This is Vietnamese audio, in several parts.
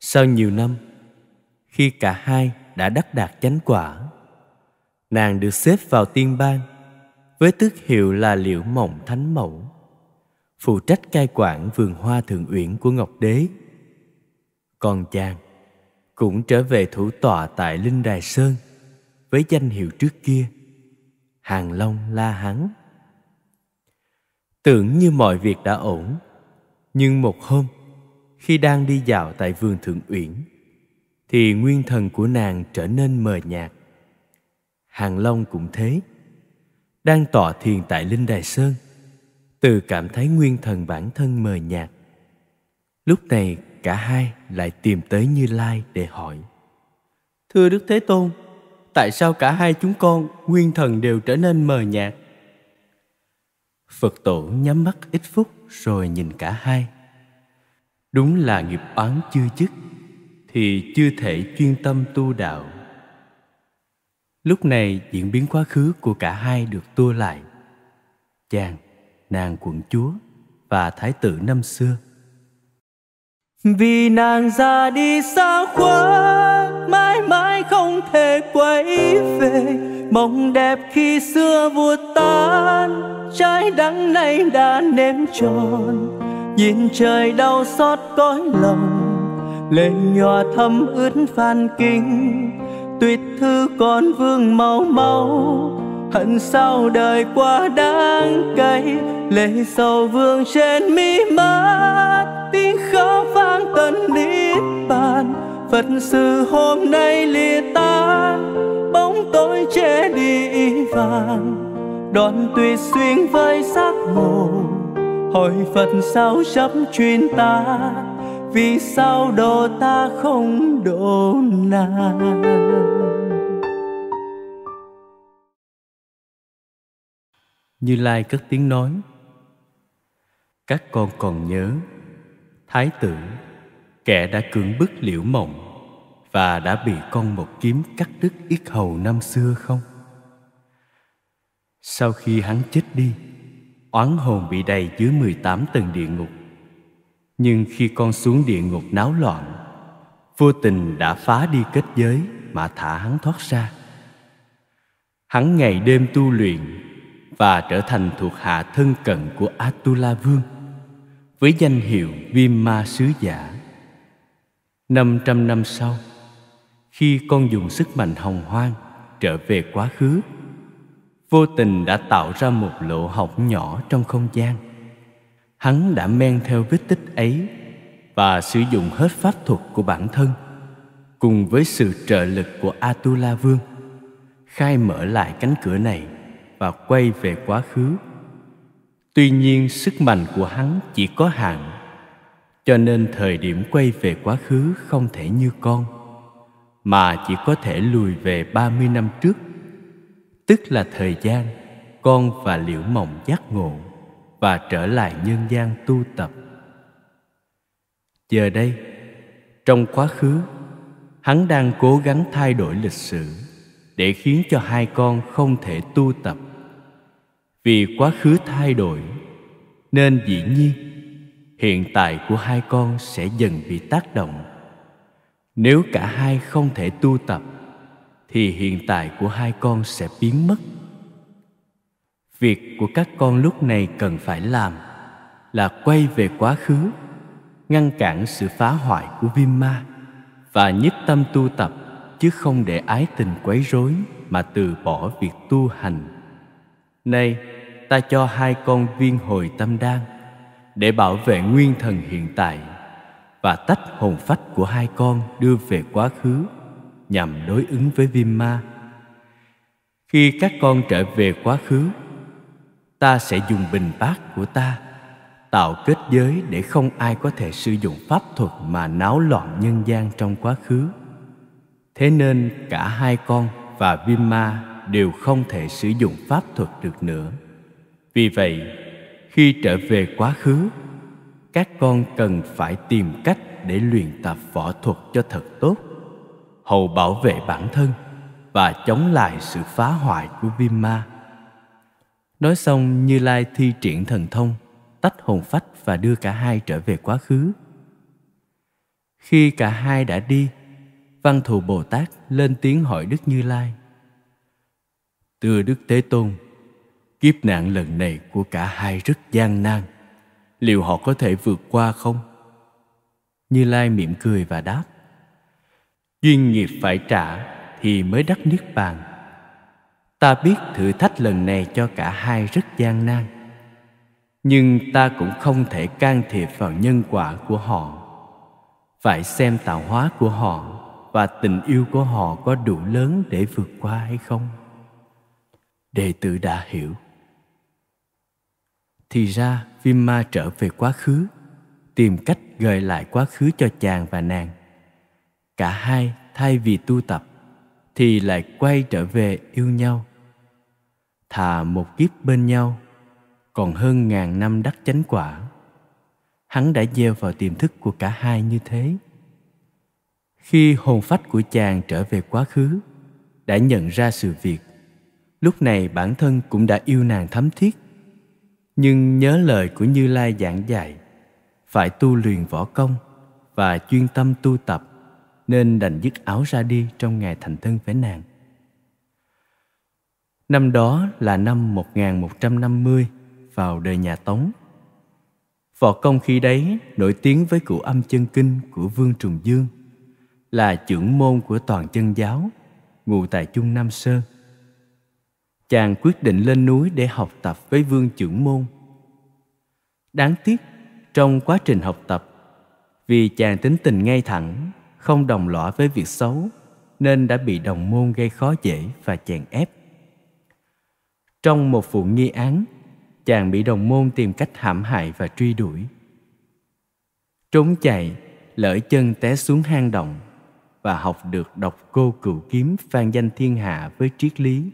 Sau nhiều năm, khi cả hai đã đắc đạt chánh quả, nàng được xếp vào tiên ban với tước hiệu là Liễu Mộng Thánh Mẫu, phụ trách cai quản vườn hoa Thượng Uyển của Ngọc Đế. Còn chàng cũng trở về thủ tọa tại Linh Đài Sơn với danh hiệu trước kia, Hàng Long La Hán. Tưởng như mọi việc đã ổn, nhưng một hôm, khi đang đi dạo tại vườn Thượng Uyển, thì nguyên thần của nàng trở nên mờ nhạt. Hàng Long cũng thế, đang tọa thiền tại Linh Đài Sơn, từ cảm thấy nguyên thần bản thân mờ nhạt. Lúc này cả hai lại tìm tới Như Lai để hỏi: Thưa Đức Thế Tôn, tại sao cả hai chúng con nguyên thần đều trở nên mờ nhạt? Phật tổ nhắm mắt ít phút rồi nhìn cả hai. Đúng là nghiệp oán chưa dứt thì chưa thể chuyên tâm tu đạo. Lúc này diễn biến quá khứ của cả hai được tua lại. Chàng, nàng quận chúa và thái tử năm xưa. Vì nàng ra đi xa quá, mãi mãi không thể quay về. Mộng đẹp khi xưa vụt tan, trái đắng nay đã nếm tròn. Nhìn trời đau xót cõi lòng, lệ nhòa thấm ướt phan kinh. Tuyệt thư con vương mau mau, hận sao đời quá đáng cay. Lệ sầu vương trên mi mắt, tiếng khóc vang tận niết bàn. Phật sự hôm nay lìa tan, bóng tối che đi y vàng. Đoạn tuyệt xuyên với xác mồ, hỏi Phật sao sắp chuyên ta. Vì sao độ ta không độ nàng? Như Lai cất tiếng nói: Các con còn nhớ thái tử, kẻ đã cưỡng bức Liễu Mộng và đã bị con một kiếm cắt đứt yết hầu năm xưa không? Sau khi hắn chết đi, oán hồn bị đầy dưới 18 tầng địa ngục. Nhưng khi con xuống địa ngục náo loạn, vô tình đã phá đi kết giới mà thả hắn thoát ra. Hắn ngày đêm tu luyện và trở thành thuộc hạ thân cận của Atula Vương với danh hiệu Viêm Ma sứ giả. 500 năm sau, khi con dùng sức mạnh hồng hoang trở về quá khứ, vô tình đã tạo ra một lỗ hổng nhỏ trong không gian. Hắn đã men theo vết tích ấy và sử dụng hết pháp thuật của bản thân, cùng với sự trợ lực của Atula Vương, khai mở lại cánh cửa này và quay về quá khứ. Tuy nhiên sức mạnh của hắn chỉ có hạn, cho nên thời điểm quay về quá khứ không thể như con, mà chỉ có thể lùi về 30 năm trước, tức là thời gian con và Liễu Mộng giác ngộ và trở lại nhân gian tu tập. Giờ đây, trong quá khứ, hắn đang cố gắng thay đổi lịch sử để khiến cho hai con không thể tu tập. Vì quá khứ thay đổi, nên dĩ nhiên hiện tại của hai con sẽ dần bị tác động. Nếu cả hai không thể tu tập, thì hiện tại của hai con sẽ biến mất. Việc của các con lúc này cần phải làm là quay về quá khứ, ngăn cản sự phá hoại của Viêm Ma và nhất tâm tu tập, chứ không để ái tình quấy rối mà từ bỏ việc tu hành. Nay, ta cho hai con viên hồi tâm đan để bảo vệ nguyên thần hiện tại và tách hồn phách của hai con đưa về quá khứ nhằm đối ứng với Viêm Ma. Khi các con trở về quá khứ, ta sẽ dùng bình bát của ta tạo kết giới để không ai có thể sử dụng pháp thuật mà náo loạn nhân gian trong quá khứ. Thế nên cả hai con và Viêm Ma đều không thể sử dụng pháp thuật được nữa. Vì vậy, khi trở về quá khứ, các con cần phải tìm cách để luyện tập võ thuật cho thật tốt, hầu bảo vệ bản thân và chống lại sự phá hoại của Viêm Ma. Nói xong, Như Lai thi triển thần thông, tách hồn phách và đưa cả hai trở về quá khứ. Khi cả hai đã đi, Văn Thù Bồ Tát lên tiếng hỏi Đức Như Lai: Thưa Đức Thế Tôn, kiếp nạn lần này của cả hai rất gian nan, liệu họ có thể vượt qua không? Như Lai mỉm cười và đáp: Duyên nghiệp phải trả thì mới đắc niết bàn. Ta biết thử thách lần này cho cả hai rất gian nan, nhưng ta cũng không thể can thiệp vào nhân quả của họ. Phải xem tạo hóa của họ và tình yêu của họ có đủ lớn để vượt qua hay không. Đệ tử đã hiểu. Thì ra Viêm Ma trở về quá khứ, tìm cách gợi lại quá khứ cho chàng và nàng. Cả hai thay vì tu tập thì lại quay trở về yêu nhau. Thà một kiếp bên nhau còn hơn ngàn năm đắc chánh quả. Hắn đã gieo vào tiềm thức của cả hai như thế. Khi hồn phách của chàng trở về quá khứ, đã nhận ra sự việc, lúc này bản thân cũng đã yêu nàng thắm thiết. Nhưng nhớ lời của Như Lai giảng dạy, phải tu luyện võ công và chuyên tâm tu tập, nên đành dứt áo ra đi trong ngày thành thân với nàng. Năm đó là năm 1150 vào đời nhà Tống. Võ công khi đấy nổi tiếng với Cửu Âm Chân Kinh của Vương Trùng Dương, là chưởng môn của toàn chân giáo, ngụ tại Chung Nam Sơn. Chàng quyết định lên núi để học tập với Vương chưởng môn. Đáng tiếc, trong quá trình học tập, vì chàng tính tình ngay thẳng, không đồng lõa với việc xấu, nên đã bị đồng môn gây khó dễ và chèn ép. Trong một vụ nghi án, chàng bị đồng môn tìm cách hãm hại và truy đuổi. Trốn chạy, lỡ chân té xuống hang động và học được Độc Cô Cửu Kiếm vang danh thiên hạ với triết lý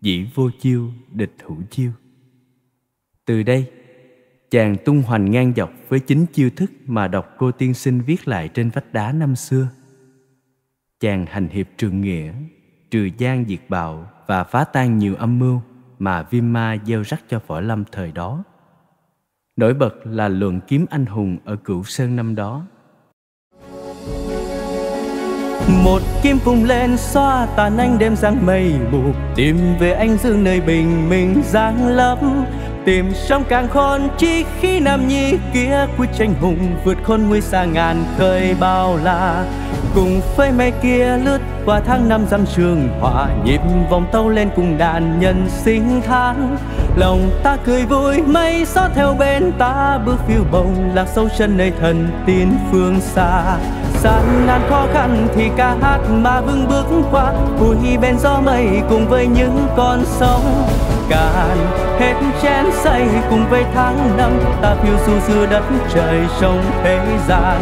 dĩ vô chiêu, địch hữu chiêu. Từ đây, chàng tung hoành ngang dọc với chính chiêu thức mà Độc Cô tiên sinh viết lại trên vách đá năm xưa. Chàng hành hiệp trượng nghĩa, trừ gian diệt bạo và phá tan nhiều âm mưu mà Viêm Ma gieo rắc cho võ lâm thời đó. Nổi bật là luận kiếm anh hùng ở Cửu Sơn năm đó. Một kiếm vùng lên xóa tàn anh đêm giăng mây mù, tìm về anh dương nơi bình minh giáng lâm, tìm trong càng khôn chi khí nam nhi kia quyết tranh hùng, vượt khôn nguy xa ngàn khơi bao la, cùng phơi mây kia lướt qua tháng năm dăm trường hòa, nhịp vòng tâu lên cùng đàn nhân sinh thán, lòng ta cười vui mây gió theo bên ta bước phiêu bồng, lạc sâu chân nơi thần tin phương xa, gian nan khó khăn thì ca hát mà vương bước qua, vui bên gió mây cùng với những con sóng, cạn hết chén say cùng với tháng năm ta phiêu du giữa đất trời trong thế gian,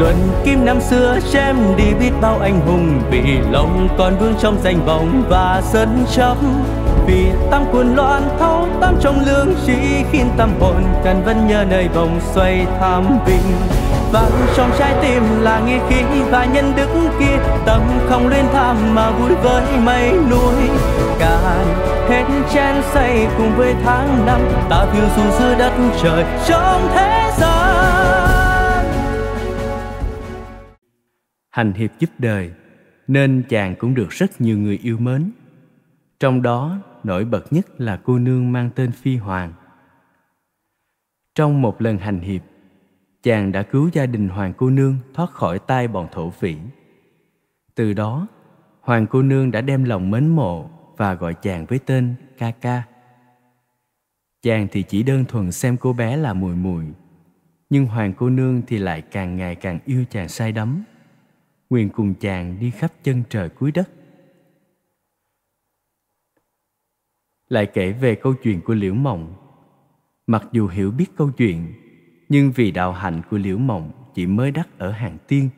luận kim năm xưa chém đi biết bao anh hùng, vì lòng còn vương trong danh vọng và sân chấp, vì tâm cuồng loạn thấu tâm trong lương trí khiến tâm hồn cần vẫn nhớ nơi vòng xoay tham vinh, vang trong trái tim là nghĩa khí và nhân đức kia, tâm không luyến tham mà vui với mây núi, cạn hết chén say cùng với tháng năm ta phiêu du giữa đất trời trong thế gian. Hành hiệp giúp đời nên chàng cũng được rất nhiều người yêu mến. Trong đó nổi bật nhất là cô nương mang tên Phi Hoàng. Trong một lần hành hiệp, chàng đã cứu gia đình Hoàng cô nương thoát khỏi tay bọn thổ phỉ. Từ đó, Hoàng cô nương đã đem lòng mến mộ và gọi chàng với tên Ca Ca. Chàng thì chỉ đơn thuần xem cô bé là Muội Muội, nhưng Hoàng cô nương thì lại càng ngày càng yêu chàng say đắm, nguyện cùng chàng đi khắp chân trời cuối đất. Lại kể về câu chuyện của Liễu Mộng. Mặc dù hiểu biết câu chuyện, nhưng vì đạo hạnh của Liễu Mộng chỉ mới đắc ở hàng tiên,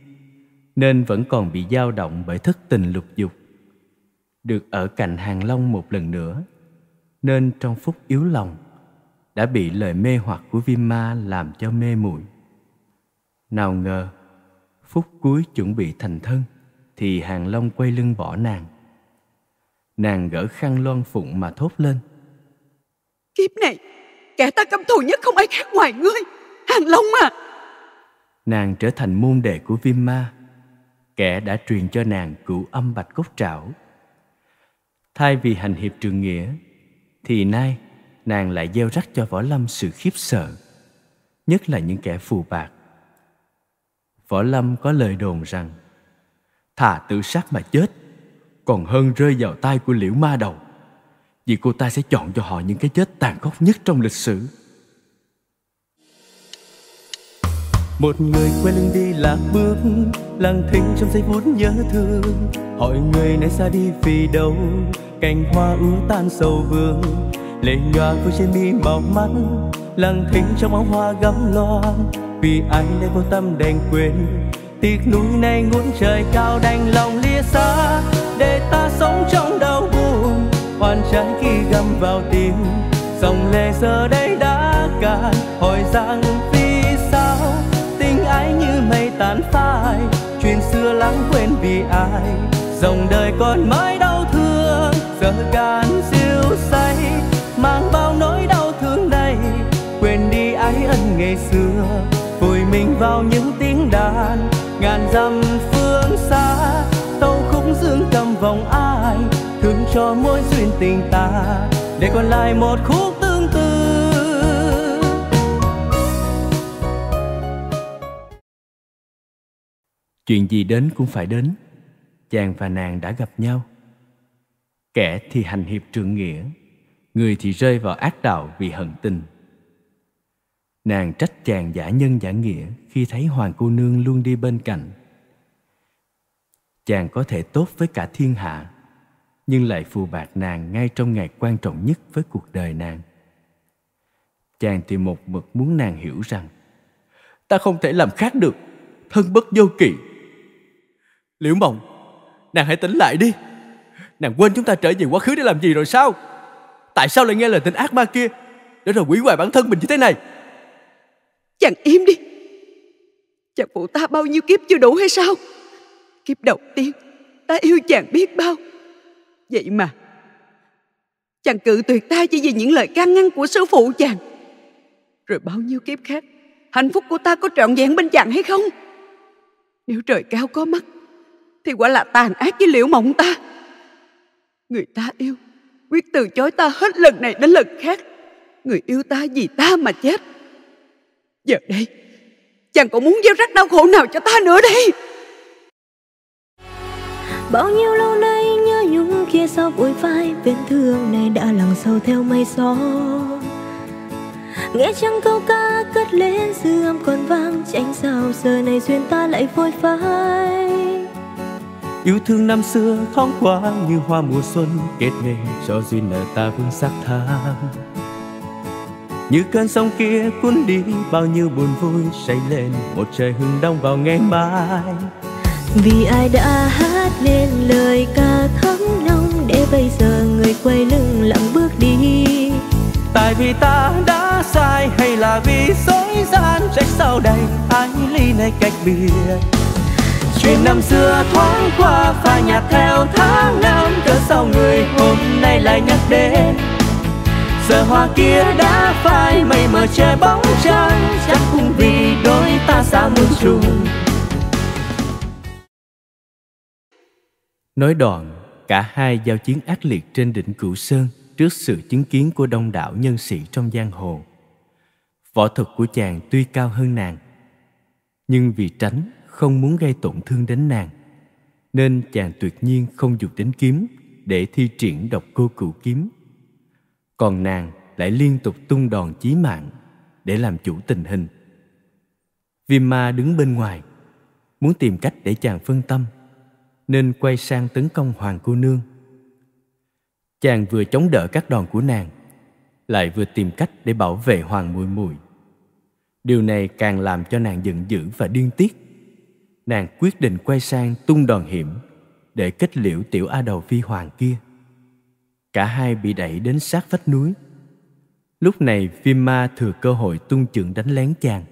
nên vẫn còn bị dao động bởi thất tình lục dục. Được ở cạnh Hàng Long một lần nữa, nên trong phút yếu lòng đã bị lời mê hoặc của Viêm Ma làm cho mê muội. Nào ngờ phút cuối chuẩn bị thành thân thì Hàng Long quay lưng bỏ nàng. Nàng gỡ khăn loan phụng mà thốt lên: Kiếp này kẻ ta căm thù nhất không ai khác ngoài ngươi, Hàng Long à! nàng trở thành môn đệ của Viêm Ma, kẻ đã truyền cho nàng Cửu Âm Bạch Cốt Trảo. Thay vì hành hiệp trường nghĩa, thì nay nàng lại gieo rắc cho võ lâm sự khiếp sợ, nhất là những kẻ phù bạc. Võ lâm có lời đồn rằng thà tự sát mà chết còn hơn rơi vào tay của Liễu Ma Đầu, vì cô ta sẽ chọn cho họ những cái chết tàn khốc nhất trong lịch sử. Một người quên đi lạc bước, lang thính trong giây phút nhớ thương. Hỏi người này xa đi vì đâu, cành hoa úa tan sầu vương. Lệ nhòa của trên mi màu mắt, lang thính trong áo hoa gấm loan. Vì ai nên vô tâm đành quên, tiếc núi này ngút trời cao đành lòng lìa xa. Để ta sống trong đau buồn, hoàn trái khi găm vào tim. Dòng lệ giờ đây đã cạn, hỏi rằng vì sao tình ái như mây tán phai. Chuyện xưa lãng quên vì ai, dòng đời còn mãi đau thương. Giờ cạn siêu say, mang bao nỗi đau thương này. Quên đi ái ân ngày xưa, vùi mình vào những tiếng đàn. Ngàn dặm phương xa, tâu khúc dương cầm vòng ai. Thương cho mỗi duyên tình ta, để còn lại một khúc tương tư. Chuyện gì đến cũng phải đến, chàng và nàng đã gặp nhau. Kẻ thì hành hiệp trượng nghĩa, người thì rơi vào ác đạo vì hận tình. Nàng trách chàng giả nhân giả nghĩa khi thấy Hoàng cô nương luôn đi bên cạnh. Chàng có thể tốt với cả thiên hạ, nhưng lại phù bạc nàng ngay trong ngày quan trọng nhất với cuộc đời nàng. Chàng thì một mực muốn nàng hiểu rằng ta không thể làm khác được, thân bất vô kỵ. Liễu Mộng, nàng hãy tỉnh lại đi. Nàng quên chúng ta trở về quá khứ để làm gì rồi sao? Tại sao lại nghe lời tên ác ma kia, để rồi hủy hoại bản thân mình như thế này? Chàng im đi. Chàng phụ ta bao nhiêu kiếp chưa đủ hay sao? Kiếp đầu tiên ta yêu chàng biết bao, vậy mà chàng cự tuyệt ta chỉ vì những lời can ngăn của sư phụ chàng. Rồi bao nhiêu kiếp khác, hạnh phúc của ta có trọn vẹn bên chàng hay không? Nếu trời cao có mắt, thì quả là tàn ác với Liễu Mộng ta. Người ta yêu quyết từ chối ta hết lần này đến lần khác. Người yêu ta vì ta mà chết. Giờ đây chàng còn muốn gieo rắc đau khổ nào cho ta nữa đây? Bao nhiêu lâu nay nhớ nhung kia sao vội phai, vết thương này đã lằng sâu theo mây gió. Nghe chăng câu ca cất lên dư âm còn vang, tránh sao giờ này duyên ta lại vội phai. Yêu thương năm xưa thoáng qua như hoa mùa xuân, kết nghề cho duyên nợ ta vương sắc thang. Như cơn sóng kia cuốn đi bao nhiêu buồn vui, say lên một trời hương đông vào ngày mai. Vì ai đã hát lên lời ca thấm lòng, để bây giờ người quay lưng lặng bước đi. Tại vì ta đã sai hay là vì dối gian, trách sau đây ai ly này cách biệt. Chuyện năm xưa thoáng qua phai nhạt theo tháng năm, cớ sao người hôm nay lại nhắc đến. Giờ hoa kia đã phai mây mờ che bóng trăng, chắc cũng vì đôi ta xa muôn trùng. Nói đoạn, cả hai giao chiến ác liệt trên đỉnh Cửu Sơn trước sự chứng kiến của đông đảo nhân sĩ trong giang hồ. Võ thuật của chàng tuy cao hơn nàng, nhưng vì tránh không muốn gây tổn thương đến nàng, nên chàng tuyệt nhiên không dùng đến kiếm để thi triển Độc Cô Cửu Kiếm. Còn nàng lại liên tục tung đòn chí mạng để làm chủ tình hình. Viêm Ma đứng bên ngoài, muốn tìm cách để chàng phân tâm, nên quay sang tấn công Hoàng cô nương. Chàng vừa chống đỡ các đòn của nàng, lại vừa tìm cách để bảo vệ Hoàng muội muội. Điều này càng làm cho nàng giận dữ và điên tiết. Nàng quyết định quay sang tung đòn hiểm để kết liễu tiểu a đầu phi hoàng kia. Cả hai bị đẩy đến sát vách núi. Lúc này Viêm Ma thừa cơ hội tung chưởng đánh lén chàng.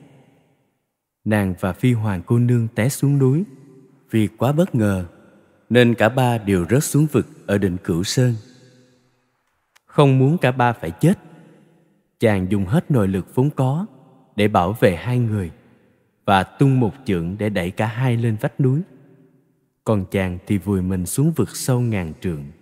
Nàng và phi hoàng cô nương té xuống núi. Vì quá bất ngờ nên cả ba đều rớt xuống vực ở đỉnh Cửu Sơn. Không muốn cả ba phải chết, chàng dùng hết nội lực vốn có để bảo vệ hai người và tung một chưởng để đẩy cả hai lên vách núi. Còn chàng thì vùi mình xuống vực sâu ngàn trượng.